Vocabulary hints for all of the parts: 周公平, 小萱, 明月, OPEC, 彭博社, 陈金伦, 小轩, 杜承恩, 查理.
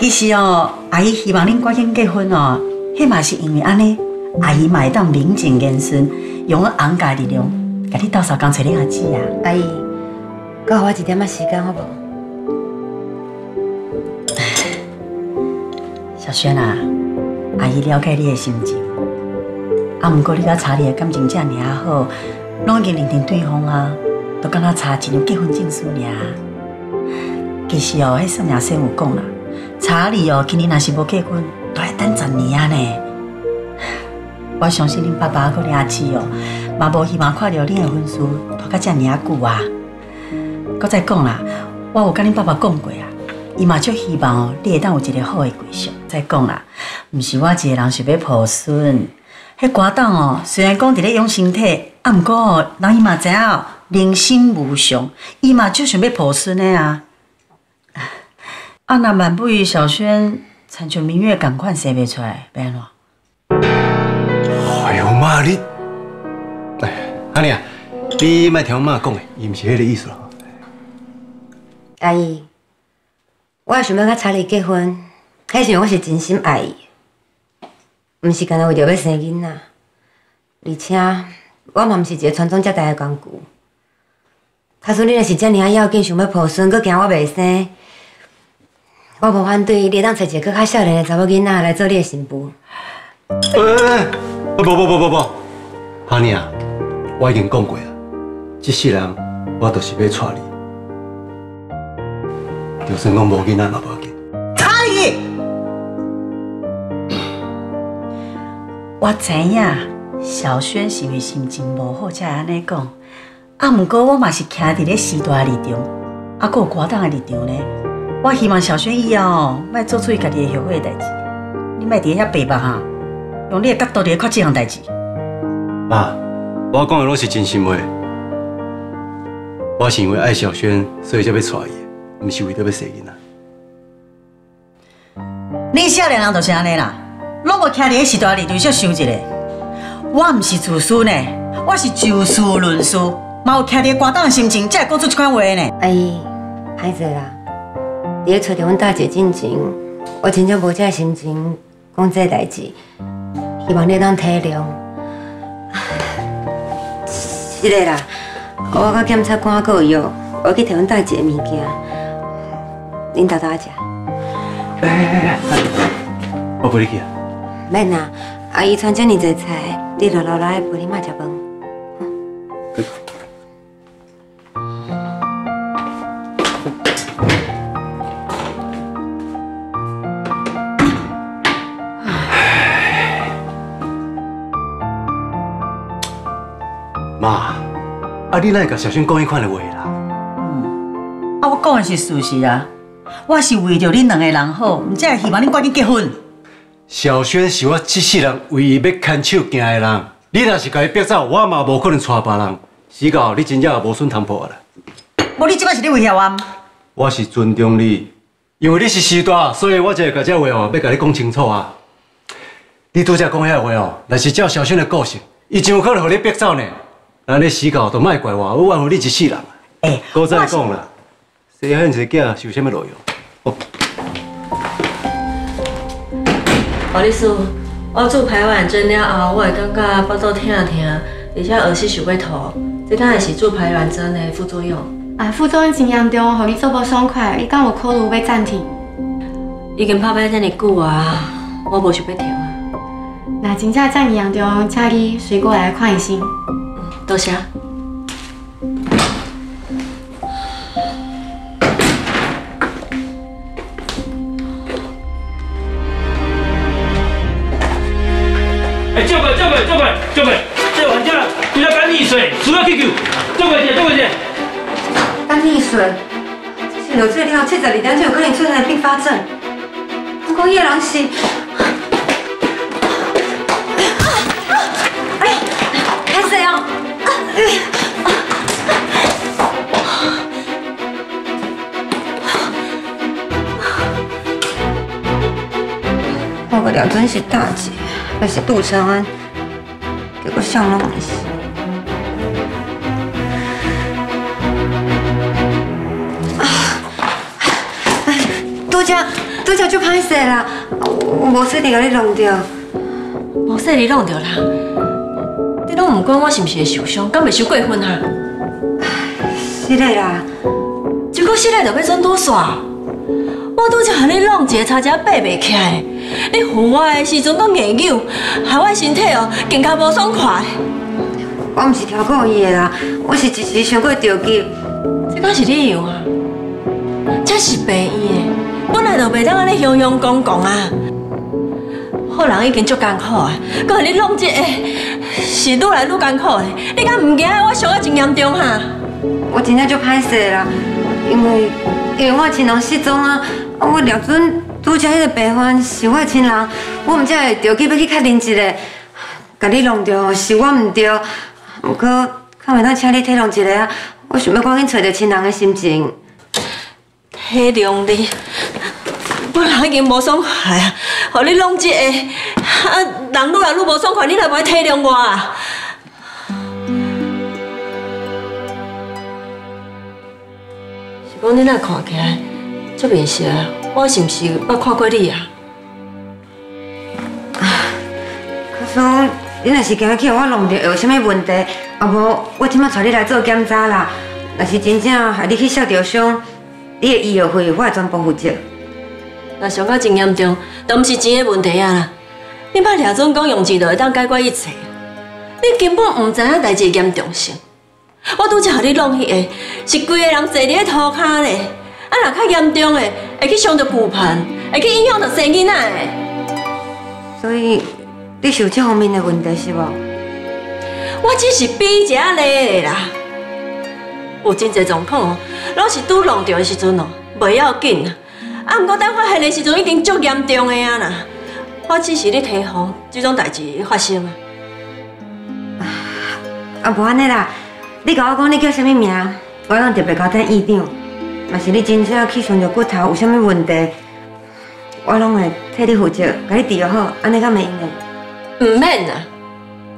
其实哦，阿姨希望恁赶紧结婚哦，迄嘛是因为安尼，阿姨嘛会当名正言顺，用我翁家力量，甲你斗相共找恁阿姊啊。阿姨，给我一点仔时间好无？小萱啊，阿姨了解你的心情，啊，不过你甲查理的感情遮尔啊好，拢已经认定对方啊，都敢若查一张结婚证书尔。 其实哦，迄算也算有讲啦。查理哦，今年若是无结婚，都要等10年啊呢。我相信恁爸爸佮恁阿姊哦，嘛无希望看到恁的婚事拖到遮尔啊久啊。佮再讲啦，我有甲恁爸爸讲过啊，伊嘛足希望哦，你会当有一个好的归宿。再讲啦，毋是我一个人想要抱孙。迄寡党哦，虽然讲伫咧养身体，啊毋过哦，人伊嘛知影哦，人生无常，伊嘛就想要抱孙的啊。 啊，那万不与小萱参像明月同款生袂出来，要安怎？哎呦妈，你，哎，阿娘，你莫听我妈讲的，伊毋是迄个意思咯。阿姨，我也想要甲查理结婚，迄时我是真心爱伊，毋是干那为着要生囡仔，而且我嘛毋是一个传宗接代的工具。假使你若是遮尔啊要紧，想要抱孙，佮惊我袂生。 我无反对，你当找一个更较少年的查某囡仔来做你的新妇。不，阿娘，我已经讲过啊，这世人我都是要娶你，就算讲无囡仔嘛无要紧。查理，我知影小萱是因为心情无好才安尼讲，啊，不过我嘛是徛伫咧时代立场，啊，搁有寡党的立场呢。 我希望小萱以后莫做出伊家己后悔的代志，你莫伫遐白目哈，用你的角度伫看这项代志。妈，我讲的拢是真心话。我是因为爱小萱，所以才要娶伊，毋是为着要生囡仔。恁少年人就是安尼啦，拢无徛伫个时代里头想想一下。我毋是自私呢，我是就事论事，嘛有徛伫个寡党的心情，才会讲出这款话呢。阿姨，歹势啦。 伫咧找着阮大姐之前，我真正无遮心情讲这代志，希望你当体谅。是个啦，我甲检察官阁有约，我去摕阮大姐物件，恁豆豆食。我陪你去啊。免啦，阿姨穿遮尔济菜，你落落来陪你妈食饭。嗯 妈，啊，你哪会甲小萱讲迄款的话啦？嗯，啊，我讲的是事实啊，我是为着恁两个人好，唔才希望恁赶紧结婚。小萱是我这世人唯一要牵手行的人，你若是甲伊逼走，我嘛无可能娶别人。死到你真正也无顺通破啦。无，你即摆是咧威胁我？我是尊重你，因为你是师大，所以我才会甲这话哦，要甲你讲清楚啊。你拄则讲遐话哦，若是照小萱的个性，伊真有可能互你逼走呢。 那你死狗都莫怪我，我怨乎你一世人。哎，我再讲啦，生遐尼个囝是有啥物路用？哦，律师，我做排卵针了后，我会感觉腹肚疼，而且恶心想要吐，这敢会是做排卵针的副作用？啊，副作用真严重，互你做无爽快，伊敢有考虑要暂停？已经拍拼遮尼久啊，我无想要停啊。那真正遮尼严重，请你随过来看医生。 多谢。哎，救命！这玩家有点干溺水，输了 QQ。救命！干溺水，这是流水了72点就有可能出现的并发症。不过叶人是。 我个了准是大姐，还是杜承安，结果向拢不是。啊！杜家，杜拄则足歹势啦，无说你甲你弄着，无说你弄着啦。你拢唔管我是唔是会受伤，敢袂伤过分啊？是嘞啦，一个失恋就要转多线，我拄则和你弄一个差只爬袂起来，你扶我的时阵搁硬扭，害我身体哦更加无爽快。我唔是超过伊的啦，我是一时伤过着急。这敢是你样啊？ 这是白医的，本来就袂当安尼庸庸公公啊！好人已经足艰苦啊，搁互你弄这个，是愈来愈艰苦嘞。你敢唔惊我伤得真严重哈？我真正足歹势啦，因为我亲人失踪啊，我廖准拄则迄个白番是我亲人，我毋才会着急要去确认一下，甲你弄着是我毋对，不过看袂当请你体谅一下啊，我想要赶紧找着亲人的心情。 体谅你，我人已经无爽快啊，互你弄这个，啊，人愈来愈无爽快，你来袂体谅我啊？是讲你那看起来足面熟，我是毋是捌看过你啊？可是你若是今日去我弄着，有啥物问题？啊无，我即摆带你来做检查啦。若是真正害你去受着伤。 你的医药费，我会全部负责。若伤到真严重，都毋是钱的问题啊！你捌听总讲用钱就会当解决一切，你根本毋知影代志严重性。我拄则互你弄迄个，是规个人坐伫咧涂骹咧，啊若较严重诶，会去伤到骨盆，会去影响到生囡仔诶。所以你是有这方面的问题是无？我只是比一下例啦。 有真侪状况哦，拢是拄弄着的时阵哦，袂要紧啊。啊，毋过等发现的时阵已经足严重的啊啦。我只是咧提防这种代志发生啊。啊，无安尼啦，你甲我讲你叫啥物名，我拢特别交代医长。若是你真正去伤着骨头有啥物问题，我拢会替你负责，甲你治疗好，安尼敢袂用个？唔免啦，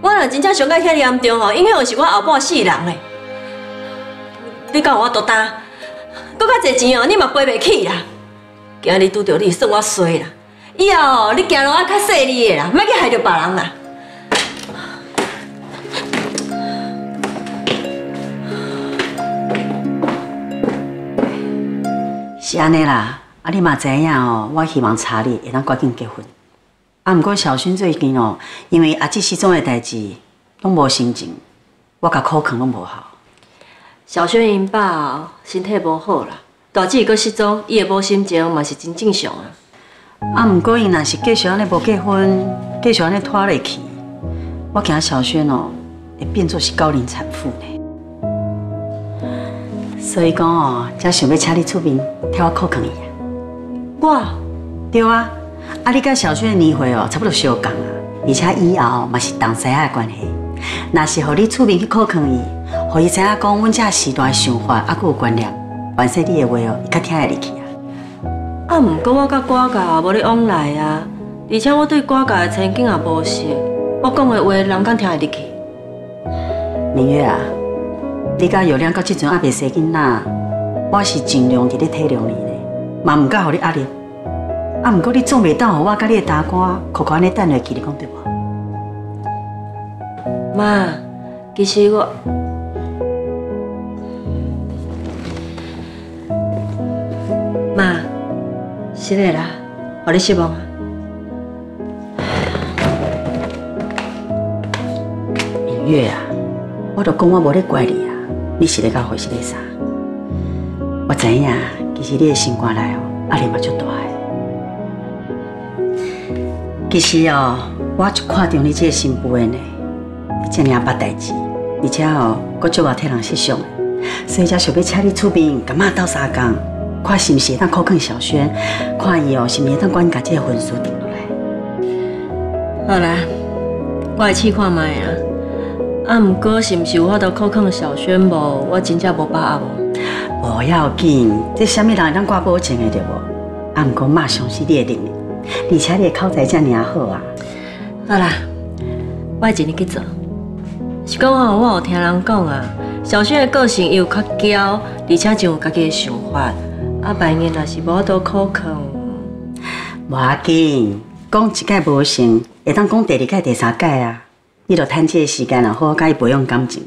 我若真正伤到遐严重哦，影响是我后半世人嘞。 你讲我多担，搁较侪钱哦，你嘛赔袂起啦。今日拄着你，算我衰啦。以后你行路啊较细腻的啦，莫去害着别人啦。是安尼啦，啊你嘛知影哦，我希望查你会当赶紧结婚。啊，毋过小薰最近哦，因为阿姊失踪的代志，拢无心情，我甲苦劝拢无效。 小轩因爸身体无好啦，大姐佫失踪，伊个无心情嘛是真正常啊。啊，毋过因若是继续安尼无结婚，继续安尼拖落去，我惊小轩哦会变作是高龄产妇呢。所以讲哦，才想要请你出面替我考劝伊啊。我，对啊，啊你甲小轩的年岁哦差不多相共啊，而且以后嘛是同西仔的关系，若是互你出面去考劝伊。 互伊知影讲，阮遮时代想法，啊，佮有观念。凡说你的话哦，伊较听会入去啊。啊，毋过我甲歌界也无咧往来啊，而且我对歌界的前景也无熟，我讲的话人敢听会入去？明月啊，你甲月亮到即阵还袂生囡仔，我是尽量伫咧体谅你咧，嘛毋敢互你压力。啊，毋过你总袂当互我甲你的大哥苦苦安尼等落去，你讲对无？妈，其实我。 妈，是嘞啦，互你失望啊！明月啊，我都讲我无咧怪你啊，你是咧甲回是咧啥？我知影，其实你的心肝内哦，压力嘛足大诶。其实哦，我就看中你这个新妇诶呢，遮尔捌代志，而且哦，佫足够替人设想，所以才想要请你出面，甲妈斗相共。 看是不是会当考劝小轩，看伊哦是不是会当管家这个婚事定落来。好啦，我来试看卖啊。啊，不过是不是有法度考劝小轩无？我真正无把握。无要紧，这什么人会当挂保证的对无？啊，不过妈相信你的能力，而且你的口才遮尔好啊。好啦，我会尽力去做。是讲吼，我有听人讲啊，小轩的个性又较娇，而且真有家己的想法。 啊，万一若是无多可劝，无要紧，讲一届无成，会当讲第二届、第三届啊。你著趁这个时间啊，好好甲伊培养感情。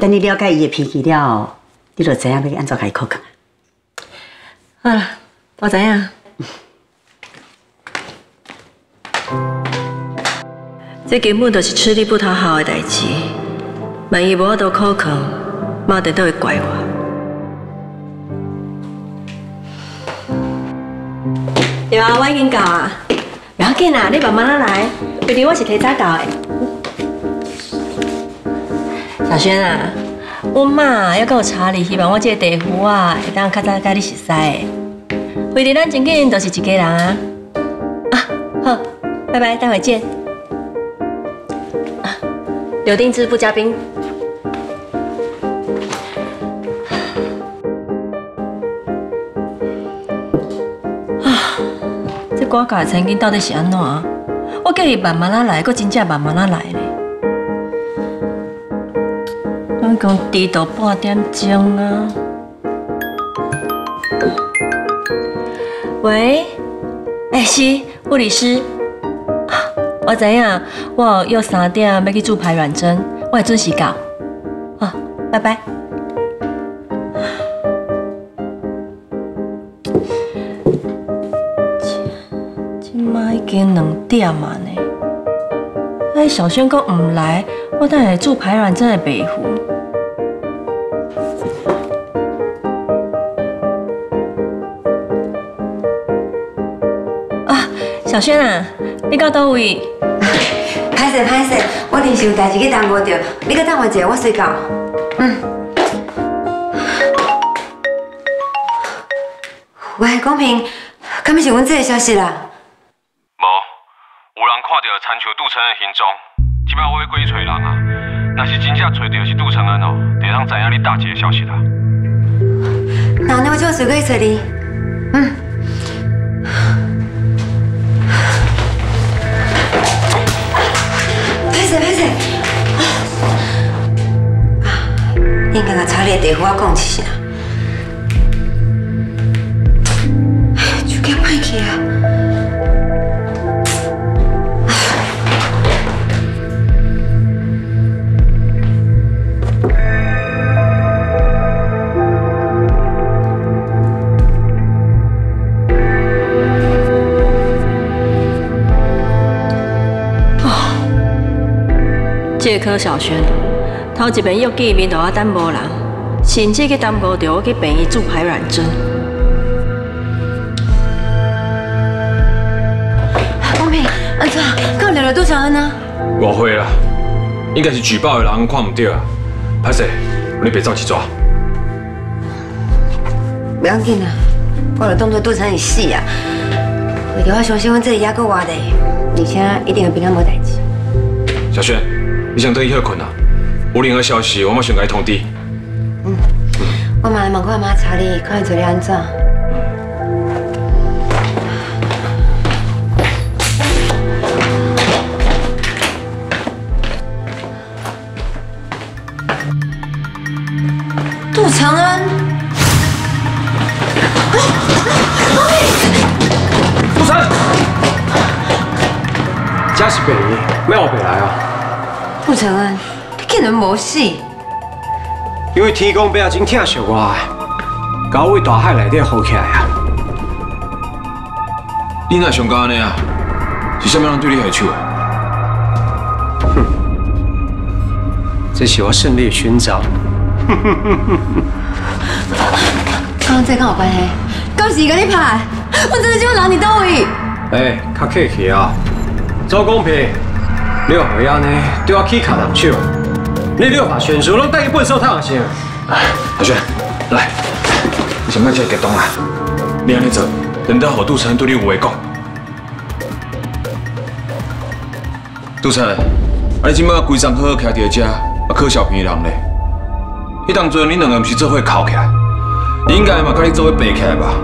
等你了解伊的脾气了后，你著知影要安怎甲伊靠近啊。好啦，我知影。这根本就是吃力不讨好的代志。万一无法度靠近，妈就都会怪我。 对啊，我已经到啊，不要紧啊，你慢慢仔来，毕竟我是提早到的。小轩啊，我妈还佮有查理，希望我这个地夫啊会当较早甲你认识的。非得咱真紧就是一家人啊！啊，好，拜拜，待会见。啊，柳丁汁不加冰。 我家的餐厅到底是安怎？我叫伊慢慢仔来，佫真正慢慢仔来咧。拢讲迟到半点钟啊！喂，是护理师。我知影，我约3点要去做排卵针，我会准时到。啊，拜拜。 已经2点啊呢！哎，小轩哥唔来，我等下做排卵真系白糊。啊，小轩啊，你到倒位？歹势歹势，我临时有代志去耽误着，你等我一下，我先到。嗯。喂，公平，敢咪是阮这个消息啦？ 残像杜承恩行踪，即摆我要过去找人啊！若是真正找到是杜承恩哦，就当知影你大姐的消息啦。那我就随过去找你。嗯。歹势，应该甲查理的地方我讲一声。就该歹去啊！ 这科小轩，头一遍约见面，让我等无人，甚至去耽误到我去病院做排卵针。公平，安怎？到底了多少人呢？误会啦，应该是举报的人看唔对啊，歹势，你别着急抓。不要紧啦，我就当作杜承恩死啊，为着我相信阮这里还佫活着，而且一定会平安无代志。小轩。 你想等伊歇困啊？有任何消息，我马上给伊通知。嗯，我嘛来问看妈查理，看伊做了安怎。杜承恩，杜承恩，这是白的，没有白来啊。 杜承恩，你竟然无死？因为天公伯啊，真疼惜我，把我为大海内底扶起来啊！你哪想到安尼啊？是啥物人对你下手啊？哼，这是我胜利的勋章。刚这跟我关系？到时甲你拍，我真的就要拿你到位。哎，较客气啊，周公平。 你回安尼对我起卡难笑，你六把选手拢带去粪扫桶先。阿轩，来，你先莫这激动啊！你安尼做，等到杜承恩对你有话讲。杜承恩，啊你即摆规张好好徛伫遮，啊靠小平人嘞。迄当阵恁两个毋是做伙哭起来，应该嘛甲你做伙爬起来吧？